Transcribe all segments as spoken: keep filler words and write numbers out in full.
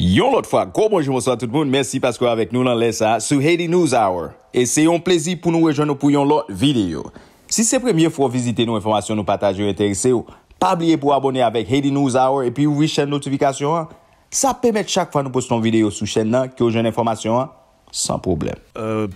Yon l'autre fois, gros bonjour, bonsoir tout le monde. Merci parce que avec nous, l'on laisse ça sur Haiti News Hour. Et c'est un plaisir pour nous rejoindre pour une autre vidéo. Si c'est la première fois visiter nos informations, nous partager, intéresser, pas oublier pour abonner avec Haiti News Hour et puis ouvrir chaîne notification. Ça permet chaque fois nous postons une vidéo sur chaîne là, qui a une information sans problème. Euh,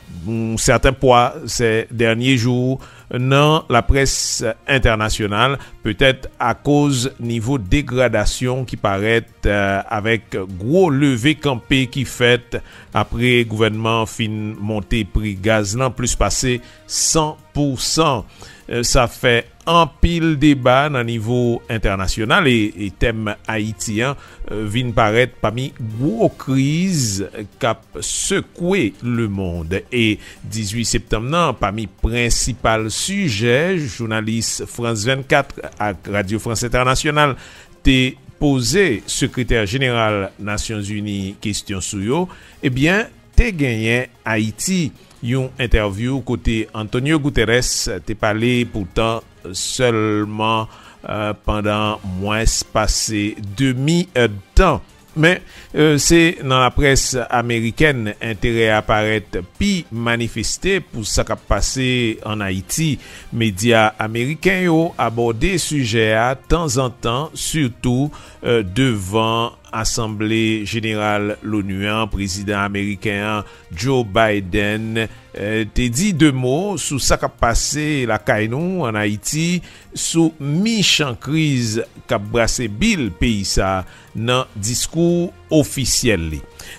certains poids ces derniers jours dans la presse internationale, peut-être à cause niveau dégradation qui paraît euh, avec gros levé campé qui fait après gouvernement fin monté prix gaz là plus passé cent pour cent. Euh, ça fait en pile débat dans niveau international et, et thème haïtien euh, vient paraître parmi gros crises cap secoué le monde. Et dix-huit septembre nan, parmi principal sujet, journaliste France vingt-quatre à Radio France Internationale t'est posé secrétaire général Nations Unies question sou yo, eh bien t'est gagné Haïti. Une interview côté Antonio Guterres t'est parlé pourtant seulement euh, pendant moins passé demi-temps. Mais euh, c'est dans la presse américaine intérêt apparaît puis manifesté pour ça qui a passé en Haïti. Médias américains ont abordé sujet à temps en temps, surtout euh, devant Assemblée générale l'ONU, président américain Joe Biden, euh, t'es dit deux mots sur ça qui a passé la Kainou en Haïti, sous miche en crise qui a brassé Bill pays ça dans discours officiel.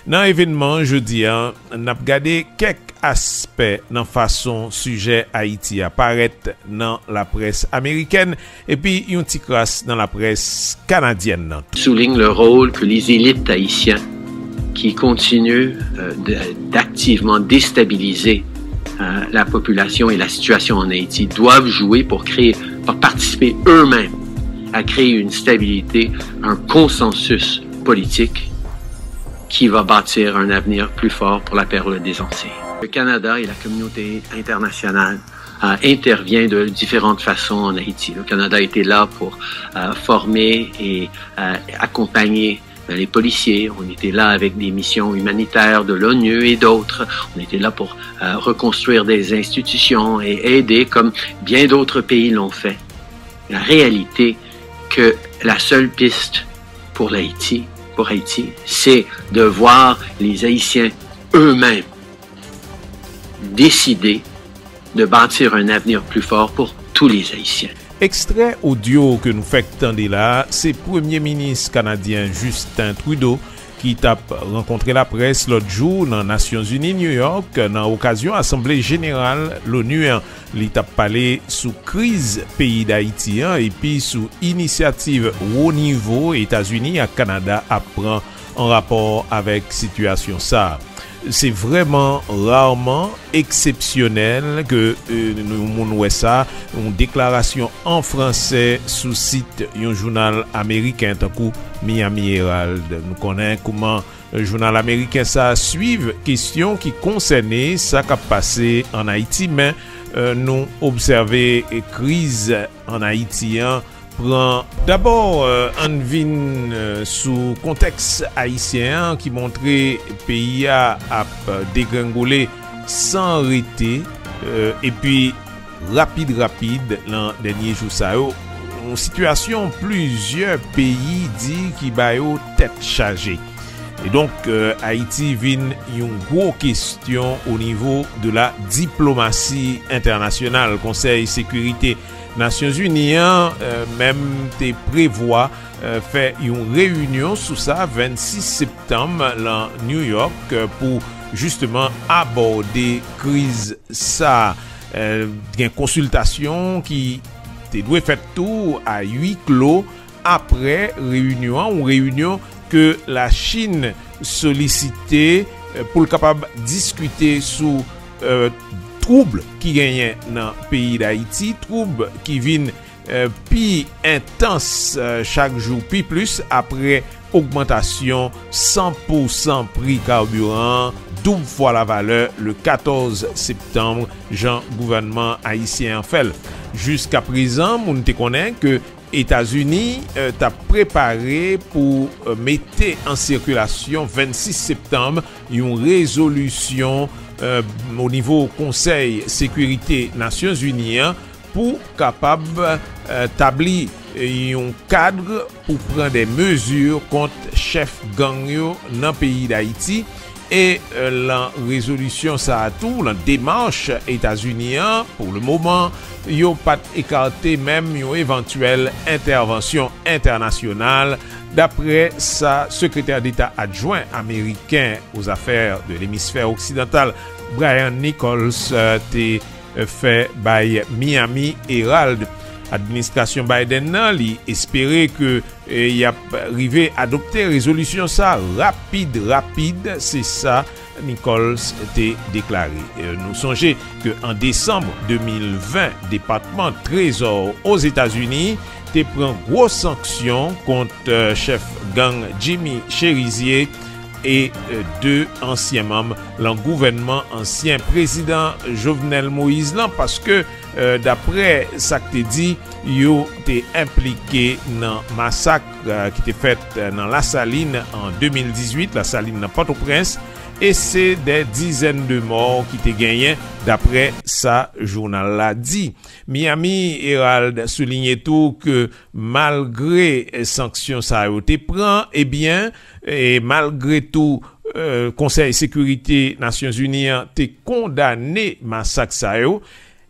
Dans l'événement jeudi, on a regardé quelques aspects dans façon sujet Haïti apparaît dans la presse américaine et puis une petite crasse dans la presse canadienne. Souligne le rôle que les élites haïtiennes qui continuent euh, d'activement déstabiliser euh, la population et la situation en Haïti doivent jouer pour créer, pour participer eux-mêmes à créer une stabilité, un consensus politique qui va bâtir un avenir plus fort pour la perle des Antilles. Le Canada et la communauté internationale euh, interviennent de différentes façons en Haïti. Le Canada était là pour euh, former et euh, accompagner euh, les policiers. On était là avec des missions humanitaires de l'ONU et d'autres. On était là pour euh, reconstruire des institutions et aider, comme bien d'autres pays l'ont fait. La réalité que la seule piste pour l'Haïti, pour Haïti, c'est de voir les Haïtiens eux-mêmes décider de bâtir un avenir plus fort pour tous les Haïtiens. Extrait audio que nous fait tendre là, c'est Premier ministre canadien Justin Trudeau qui t'a rencontré la presse l'autre jour dans Nations Unies New York dans occasion Assemblée générale l'ONU. Il t'a parlé sous crise pays d'Haïti et puis sous initiative au niveau États-Unis à Canada apprend en rapport avec situation ça. C'est vraiment rarement exceptionnel que euh, nous nous ça une déclaration en français sous site un journal américain tant que Miami Herald. Nous connaissons comment le journal américain ça suivre question qui concernait ça qui a passé en Haïti, mais euh, nous observer crise en Haïti. Hein, d'abord, euh, on vient euh, sous contexte haïtien qui montrait pays a dégringolé sans arrêter euh, et puis rapide rapide l'an dernier jour ça une situation plusieurs pays dit qui bayo tête chargée. Et donc euh, Haïti vient une grosse question au niveau de la diplomatie internationale, Conseil sécurité Nations Unies euh, même te prévoit euh, faire une réunion sous ça vingt-six septembre là New York euh, pour justement aborder crise ça euh, une consultation qui te doit faire tout à huis clos après réunion ou réunion que la Chine sollicité euh, pour capable discuter sous euh, troubles qui gagnent dans le pays d'Haïti, troubles qui viennent euh, plus intenses euh, chaque jour, puis plus après augmentation cent pour cent prix carburant, double fois la valeur le quatorze septembre, Jean gouvernement haïtien fait. Jusqu'à présent, on te connaît que États-Unis euh, t'a préparé pour euh, mettre en circulation vingt-six septembre une résolution euh, au niveau Conseil Sécurité Nations Unies pour capable euh, établir un cadre pour prendre des mesures contre chef gang yo dans le pays d'Haïti. Et euh, la résolution, ça a tout, la démarche États-Unis, pour le moment, ils n'ont pas écarté même une éventuelle intervention internationale, d'après sa secrétaire d'État adjoint américain aux affaires de l'hémisphère occidental, Brian Nichols, euh, t'est euh, fait by Miami Herald. Administration Biden nan li espérer que il y a arrivé adopter résolution ça rapide rapide, c'est ça Nichols t'est déclaré. Euh, nous songez que en décembre deux mille vingt, département Trésor aux États-Unis t'est prend gros sanctions contre euh, chef gang Jimmy Cherizier et euh, deux anciens membres l'an gouvernement ancien président Jovenel Moïse là parce que Euh, d'après ça que t'es dit, yo t'es impliqué dans massacre euh, qui t'est fait euh, dans la Saline en deux mille dix-huit, la Saline dans Port-au-Prince, et c'est des dizaines de morts qui t'es gagné, d'après ça journal l'a dit. Miami Herald soulignait tout que malgré sanctions ça yo t'es prend, eh bien, et malgré tout, euh, Conseil Sécurité Nations Unies t'es condamné massacre ça yo.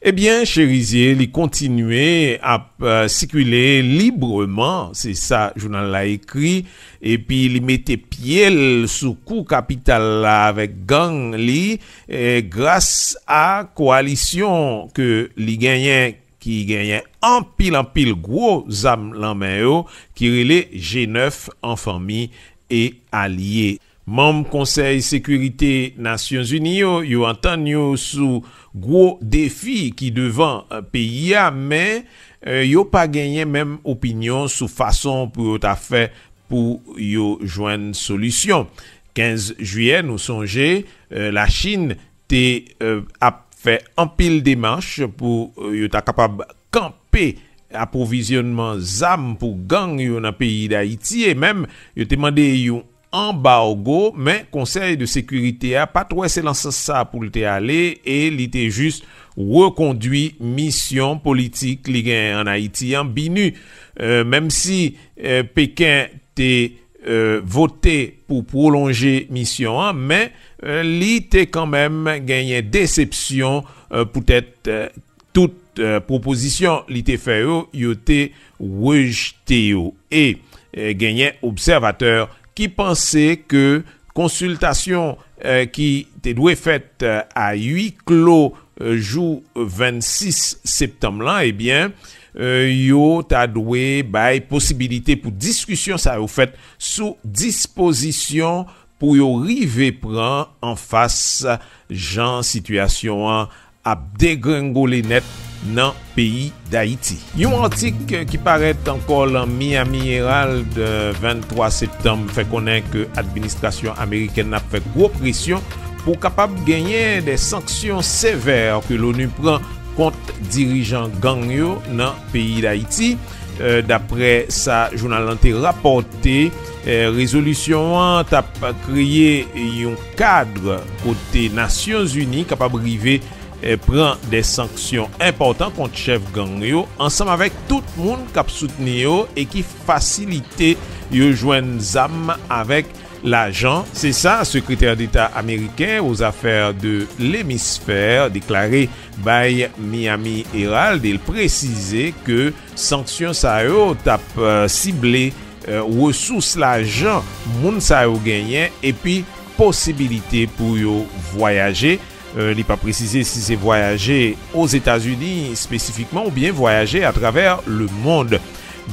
Eh bien, Cherizier, il continuait à euh, circuler librement, c'est ça, journal l'a écrit, et puis il mettait pied sous coup capital là avec gang li, et grâce à coalition que li gagnait, qui gagnait en pile en pile gros zam lan men yo, qui relait G neuf en famille et alliés. Membre Conseil Sécurité Nations Unies, yo Antonio sous gros défi qui devant pays a, mais euh, yo pas gagné même opinion sous façon pour ta fait pour yo joindre solution. quinze juillet, nous songez, euh, la Chine t'est euh, a fait en pile démarche pour euh, yo ta capable camper approvisionnement zam pour gang yo dans pays d'Haïti et même yo te mandé yo embargo, mais Conseil de sécurité a pas trop excellence ça pour le aller et il était juste reconduit mission politique li gen en Haïti en binu euh, même si euh, Pékin t'est euh, voté pour prolonger mission hein, mais euh, li t'est quand même gagné déception euh, peut-être euh, toute euh, proposition li t'est fait yo, yo t'est rejeté yo et euh, gagné observateur qui pensait que consultation euh, qui était douée faite euh, à huis clos euh, jour vingt-six septembre là, eh bien euh, yo t'a doué by possibilité pour discussion ça au fait sous disposition pour yo river prend en face gens situation an, a dégringolé net dans le pays d'Haïti. Yon article qui paraît encore en Miami Herald vingt-trois septembre fait connaître que l'administration américaine a fait gros pression pour capable gagner des sanctions sévères que l'ONU prend contre dirigeants gang yo dans le pays d'Haïti. Euh, d'après sa journal rapporté, euh, résolution un a créé un cadre côté Nations Unies capable arriver et prend des sanctions importantes contre chef gang yo ensemble avec tout le monde qui soutient yo et qui facilite yo joindre zam avec l'argent. C'est ça, secrétaire d'État américain aux affaires de l'hémisphère déclaré by Miami Herald. Il précisait que sanctions ça yo tape euh, ciblé euh, ressources l'argent monde ça yo gagné et puis possibilité pour yo voyager. Euh, il n'est pas précisé si c'est voyager aux États-Unis spécifiquement ou bien voyager à travers le monde.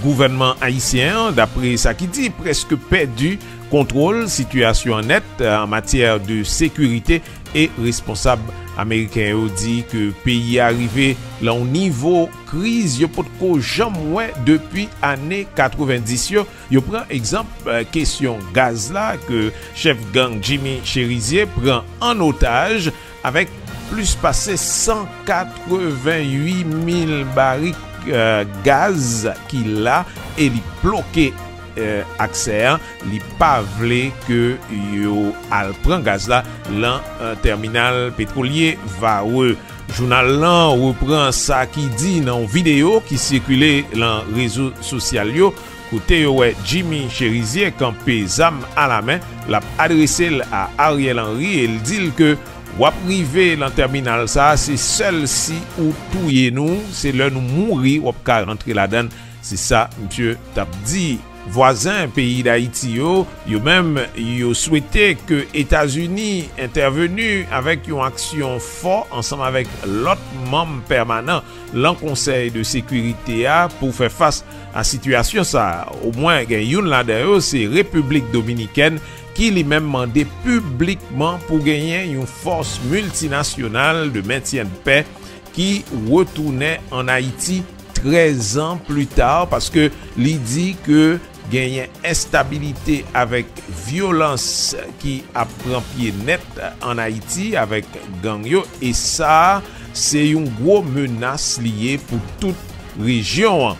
Gouvernement haïtien, d'après ça qui dit, presque perdu contrôle, situation nette en matière de sécurité et responsable américain dit que pays arrivé là au niveau crise yo pas jamais depuis année quatre-vingt-dix yo, yo prend exemple euh, question gaz là que chef gang Jimmy Cherizier prend en otage avec plus passé cent quatre-vingt-huit mille barils euh, gaz qu'il a et il bloqué euh, accès, il pas voulu que yo al prend gaz là dans euh, terminal pétrolier Vaoué. Journal là reprend ça qui dit dans vidéo qui circulait dans réseaux sociaux. Côté ouais Jimmy Cherizier campé zam à la main, l'a adressé à Ariel Henry et il dit que ou privé dans terminal ça c'est celle-ci ou touyer nous, c'est là nous mourir ou pas rentrer là-dedans, c'est ça monsieur t'a dit. Voisin pays d'Haïti yo, yo même yo souhaité que États-Unis intervenu avec une action forte ensemble avec l'autre membre permanent l'en conseil de sécurité a pour faire face à situation ça. Au moins gen yon là d'ailleurs c'est République dominicaine qui lui même demandé publiquement pour gagner une force multinationale de maintien de paix qui retournait en Haïti treize ans plus tard parce que lui dit que gagne instabilité avec violence qui a prend pied net en Haïti avec gang yo et ça c'est une grosse menace liée pour toute région.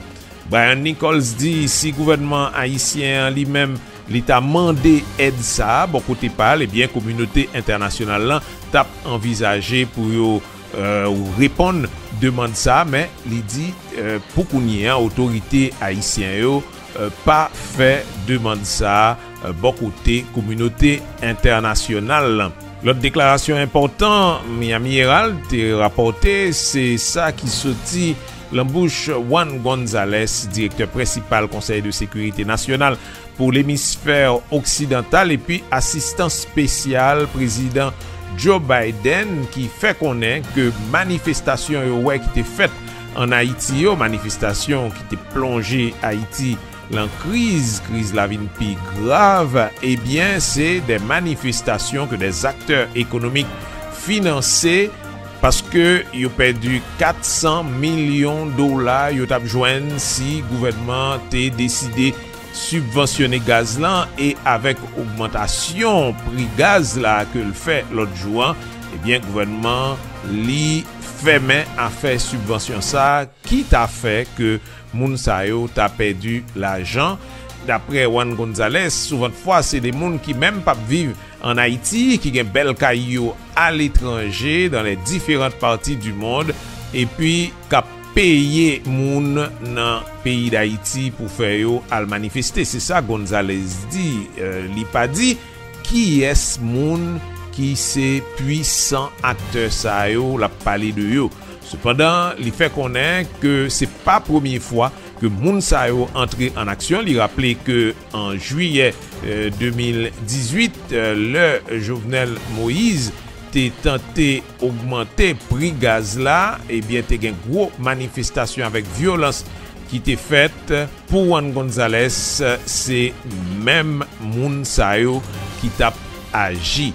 Brian Nichols dit si gouvernement haïtien lui-même l'État mandé aide ça bon côté parle et bien communauté internationale là t'a envisagé pour yo Euh, répondre demande ça mais il dit euh, pour qu'on y ait autorité haïtienne yo euh, pas fait demande ça euh, bon côté communauté internationale. L'autre déclaration importante Miami Herald te rapporté c'est ça qui sorti l'embouche Juan González, directeur principal Conseil de sécurité nationale pour l'hémisphère occidental et puis assistant spécial président Joe Biden qui fait connaître que manifestation ouais qui était faite en Haïti, yo, manifestation qui était plongée Haïti dans crise, crise la vie plus grave, eh bien c'est des manifestations que des acteurs économiques financés parce que ils ont perdu quatre cents millions de dollars, ils ont besoin si le gouvernement a décidé subventionner gaz là et avec augmentation prix gaz là que le fait l'autre jour et eh bien gouvernement li fait main à faire subvention ça qui t'a fait que moun sa yo t'a perdu l'argent d'après Juan González souvent fois c'est des moun qui même pas vivent en Haïti qui gen bel caillou à l'étranger dans les différentes parties du monde et puis cap payer moun nan pays d'Haïti pour faire yo al manifester. C'est ça González dit. Euh, li pa dit qui est moun qui c'est puissant acteur sa yo la parler de yo. Cependant, li fait connaître que c'est pas première fois que moun sa yo entré en action. Li rappelé que en juillet euh, deux mille dix-huit, euh, le Jovenel Moïse t'es tenté augmenter prix gaz là et eh bien t'es une grosse manifestation avec violence qui t'est faite pour Juan González c'est même moun sa yo qui t'a agi.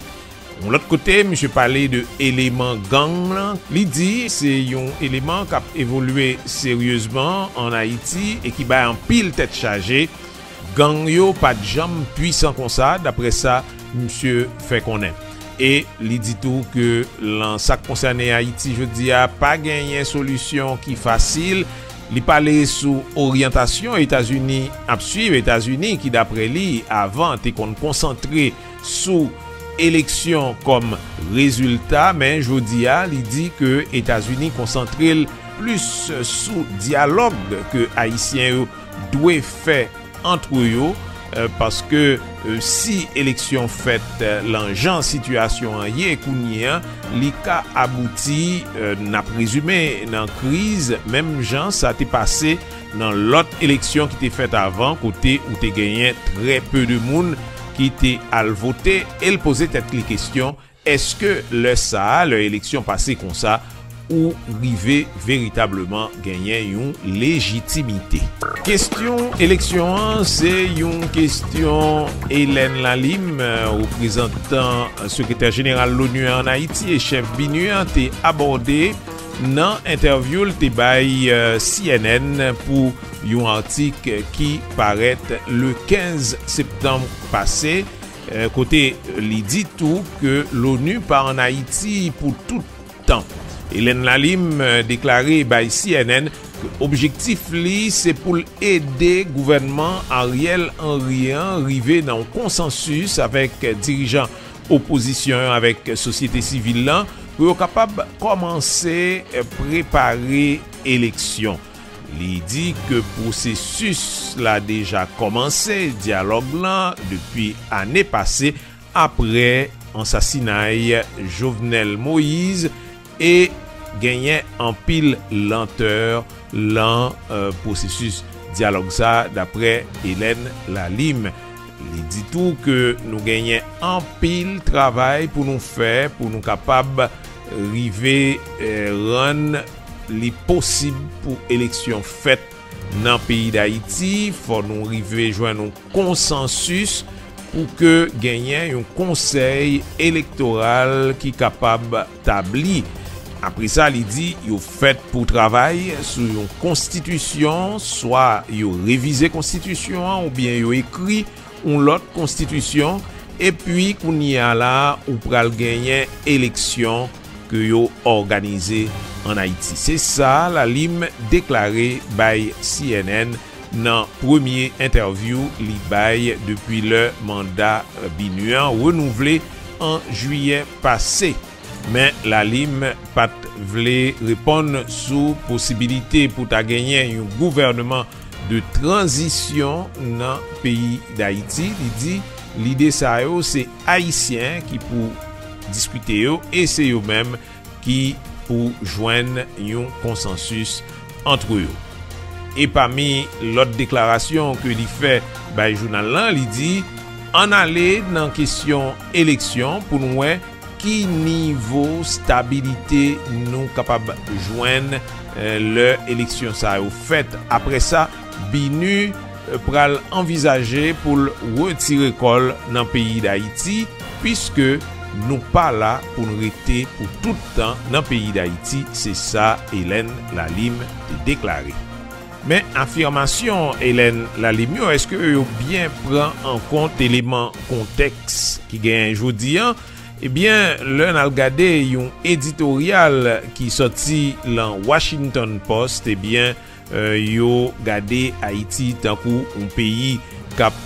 De l'autre côté monsieur parlait de élément gang là il dit c'est un élément qui a évolué sérieusement en Haïti et qui bat en pile tête chargée gang yo pas de jambes puissant comme ça d'après ça monsieur fait connaître. Et il dit tout que l'en ça concerne Haïti, je dis a pas gagné solution qui facile. Il parlait sous orientation États-Unis à suivre États-Unis qui d'après lui avant était concentré sous élection comme résultat, mais je dis a il dit que États-Unis concentré plus sous dialogue que haïtien doit faire entre eux. Euh, parce que euh, si élection faite euh, l'enjeu situation en yé kounien l'ika abouti euh, n'a présumé dans crise même gens ça t'est passé dans l'autre élection qui t'est faite avant côté où t'es gagné très peu de monde qui t'est al voter et le poser tête les questions est-ce que le ça leur élection passée comme ça ou river véritablement gagner une légitimité. Question élection, c'est une question Hélène La Lime, représentant secrétaire général l'ONU en Haïti et chef B I N U t'est abordé dans interview t'est by C N N pour un article qui paraît le quinze septembre passé. Côté li dit tout que l'ONU part en Haïti pour tout temps. Hélène La Lime déclaré by C N N objectif li, c'est pour aider gouvernement Ariel Henry arriver dans un consensus avec dirigeants opposition, avec société civile là, pour être capable commencer à préparer élection. Il dit que le processus l'a déjà commencé, dialogue là, depuis l'année passée, après l'assassinat Jovenel Moïse, et gagné en pile lenteur dans euh, processus dialogue ça, d'après Hélène La Lime. Il dit tout que nous gagnons en pile travail pour nous faire, pour nous capables d'arriver à rendre les possibles pour l'élection faite dans le pays d'Haïti. Il faut nous arriver à joindre un consensus pour que gagner un conseil électoral qui est capable d'établir. Après ça, il dit qu'il fait pour travail sur une constitution, soit il révisé la constitution ou bien il écrit on l'autre constitution, et puis qu'on y a là ou pral gagner élection que yo organisé en Haïti. C'est ça la Lime déclarée by C N N dans premier interview li bay depuis le mandat binuan renouvelé en juillet passé. Mais la Lime pat vle répondre sous possibilité pour ta gagner un gouvernement de transition dans le pays d'Haïti. Il dit l'idée ça c'est haïtien qui pour discuter yo, et c'est eux-mêmes qui pour joindre un consensus entre eux. Et parmi l'autre déclaration que il fait by journal là, il dit en aller dans question élection pour nous qui niveau stabilité nous capable joindre euh, l'élection ça au fait. Après ça Binu pral envisager pour retirer col dans le pays d'Haïti, puisque nous pas là pour nous rester pour tout le temps dans le pays d'Haïti. C'est ça Hélène La Lime déclaré. Mais affirmation Hélène La Lime, est-ce que vous bien prend en compte l'élément contexte qui gagne aujourd'hui? Eh bien, l'on a regardé un éditorial qui sorti dans Washington Post. Eh bien, Euh, yo gade Haïti tant kou un pays cap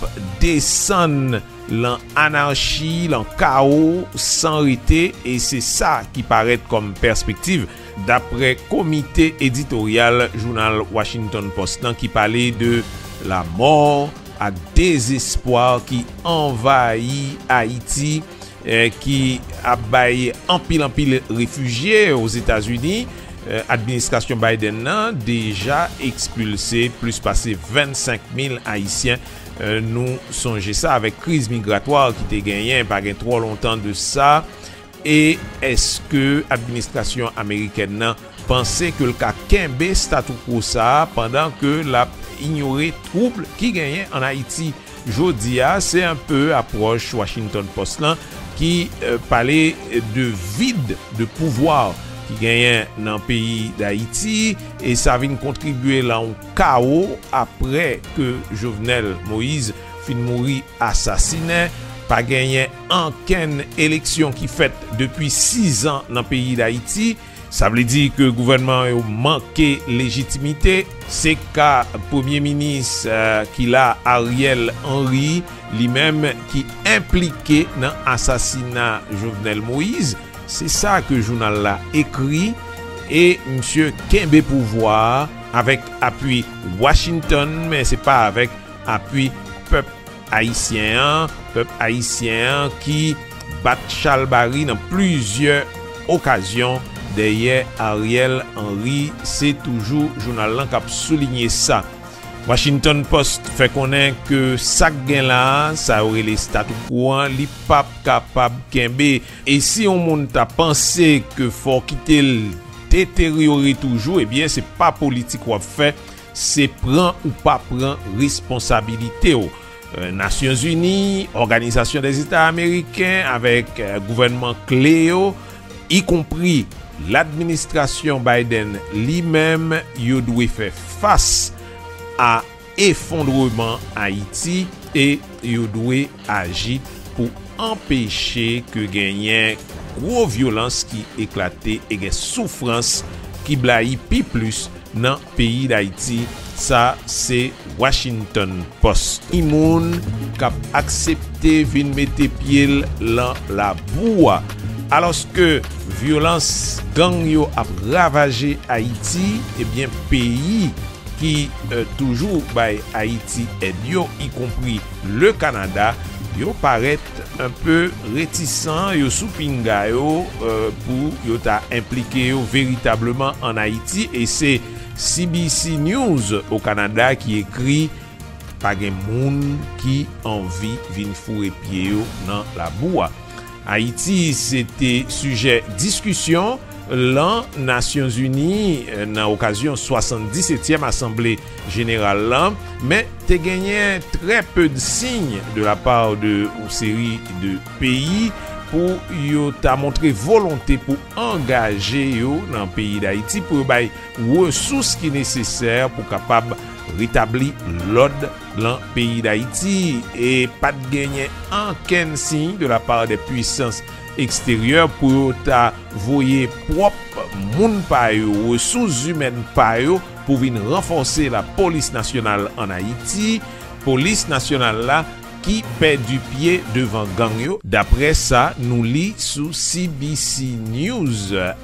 descend l'an anarchie, l'an chaos sans rite, et c'est ça qui paraît comme perspective d'après comité éditorial journal Washington Post qui parlait de la mort à désespoir qui envahit Haïti, eh, qui abaye en pile en pile réfugiés aux États-Unis. Euh, administration Biden a déjà expulsé plus passé vingt-cinq mille Haïtiens. Euh, nous songez ça avec crise migratoire qui était gagnée par trop longtemps de ça. Et est-ce que administration américaine a pensé que le cas Kembe statu quo ça pendant que la ignoré trouble qui gagnait en Haïti jodia? C'est un peu approche Washington Post là qui euh, parlait de vide de pouvoir qui gagne dans le pays d'Haïti, et ça vient contribuer là au chaos après que Jovenel Moïse fin mourir assassiné. Pas gagné en ken élection qui fait depuis six ans dans le pays d'Haïti. Ça veut dire que le gouvernement a manqué légitimité. C'est qu'à premier ministre euh, qui a Ariel Henry, lui-même qui impliqué dans l'assassinat Jovenel Moïse. C'est ça que le journal a écrit, et M. Kembe pouvoir avec appui Washington, mais ce n'est pas avec appui peuple haïtien, peuple haïtien qui bat Chalbari dans plusieurs occasions derrière Ariel Henry. C'est toujours le journal qui a souligné ça. Washington Post fait connaître que ça gain là, ça aurait les statu quo, li pap capable Kembe. Et si on monte à penser que faut quitter le détériorer toujours, eh bien c'est pas politique qu'on fait, c'est prend ou pas prend responsabilité. Euh, Nations Unies, Organisation des États américains avec euh, gouvernement Cléo, y compris l'administration Biden lui-même, il doit faire face à effondrement Haïti, et il doit agir pour empêcher que gagne gros violence qui éclate et gagne souffrance qui blaye pi plus dans le pays d'Haïti. Ça, c'est Washington Post. Il y a accepté de mettre pied dans la boue. Alors que violence gang yo a ravagé Haïti, eh bien, pays qui euh, toujours by Haïti aide yo, y compris le Canada, yo paraît un peu réticent, yo soupinga yo euh, pour yo ta impliqué yo véritablement en Haïti. Et c'est C B C News au Canada qui écrit pas gen moun qui envie vin fourrer pied yo dans la boue. Haïti, c'était sujet discussion dans les Nations Unies dans l'occasion soixante-dix-septième Assemblée Générale là, mais tu as gagné très peu de signes de la part de une série de pays pour t'a montré volonté pour engager yo dans le pays d'Haïti pour bailler ressources qui nécessaires pour capable rétablir l'ordre dans le pays d'Haïti et pas de gagner en aucun signe de la part des puissances extérieures pour ta voyer propre moun pa yo, ressources humaines pa yo pour venir renforcer la police nationale en Haïti, police nationale là qui perd du pied devant gang yo. D'après ça, nous lit sous C B C News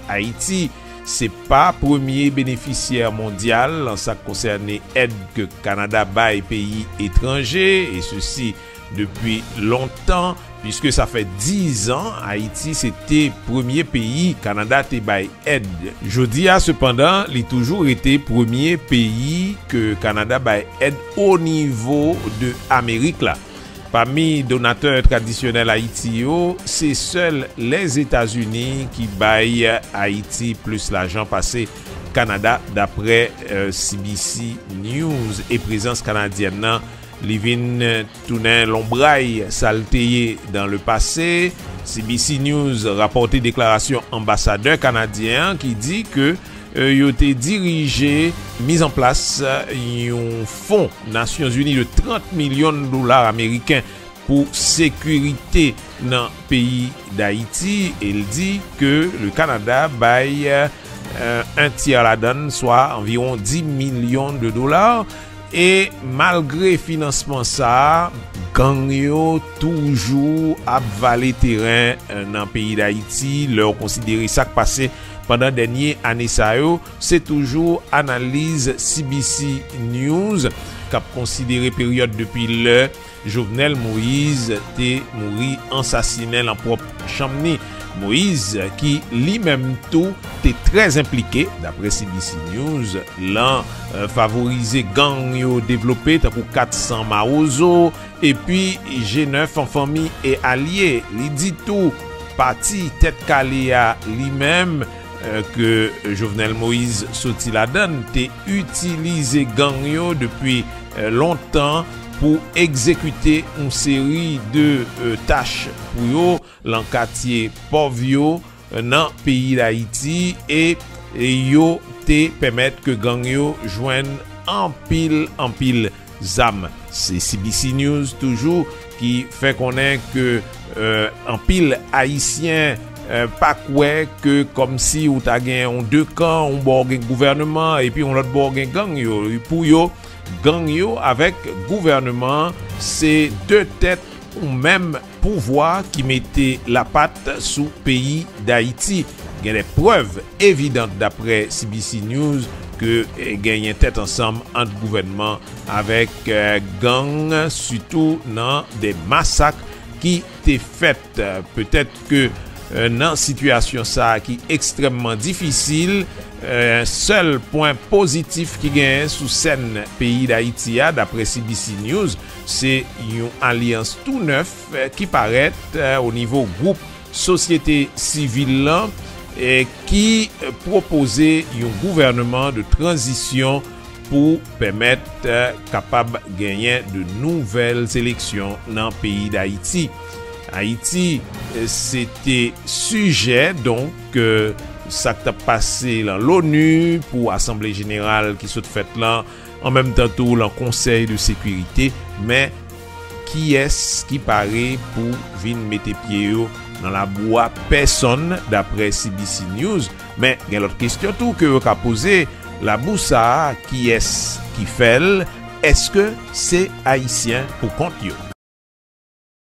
Haïti. C'est pas premier bénéficiaire mondial en ça concerne aide que Canada baille pays étrangers et ceci depuis longtemps puisque ça fait dix ans Haïti c'était premier pays Canada te baille aide. Jodi a cependant, il toujours été premier pays que Canada baille aide au niveau de Amérique là. Parmi donateurs traditionnels haïtiens, c'est seuls les États-Unis qui baillent Haïti plus l'argent passé Canada d'après euh, C B C News et présence canadienne nan Livin Tounen Lombraille salteye dans le passé. C B C News rapporté déclaration ambassadeur canadien qui dit que Euh, yo te dirigé, mis en place un fonds Nations Unies de trente millions de dollars américains pour sécurité dans le pays d'Haïti. Il dit que le Canada baille euh, un tiers la donne, soit environ dix millions de dollars. Et malgré financement ça, gang yo toujours avalé terrain dans le pays d'Haïti, leur considérer ça que passé pendant dernier année ça yo, c'est toujours analyse C B C News qui considéré période depuis le Jovenel Moïse té mouri assassiné en propre chambre. Moïse qui lui-même tout était très impliqué d'après C B C News l'an euh, favorisé gang yo développé tant pour quatre cents maozo et puis G neuf en famille et alliés. Il dit tout parti tête Kalea lui-même euh, que Jovenel Moïse sorti la donne t'est utilisé gang yo depuis euh, longtemps pour exécuter une série de euh, tâches pour le quartier pauvre dans le pays d'Haïti et, et yo te permettre que gang yo joigne en pile en pile zam. C'est C B C News toujours qui fait connaître que euh, en pile haïtien euh, pas quoi que comme si ou ta gen on deux camps, on bord gen gouvernement et puis on l'autre bord gen gang yo pour yo gang yo avec gouvernement, c'est deux têtes ou même pouvoir qui mettaient la patte sous pays d'Haïti. Il y a des preuves évidentes d'après C B C News que gagne tête ensemble entre gouvernement avec euh, gang surtout dans des massacres qui étaient faits. Peut-être que euh, dans situation ça qui est extrêmement difficile. Euh, seul point positif qui gagne sous scène pays d'Haïti d'après C B C News, c'est une alliance tout neuf euh, qui paraît euh, au niveau groupe société civile et qui euh, proposait un gouvernement de transition pour permettre euh, capable gagner de nouvelles élections dans pays d'Haïti. Haïti, euh, c'était sujet donc euh, ça t'a passé dans l'ONU pour assemblée générale qui se fait là en même temps tout le conseil de sécurité mais qui est-ce qui paraît pour venir mettre pied dans la boîte personne d'après C B C News mais il y a l'autre question tout que vous avez posé la boussa qui est qui fait, est-ce que c'est haïtien pour compte yo?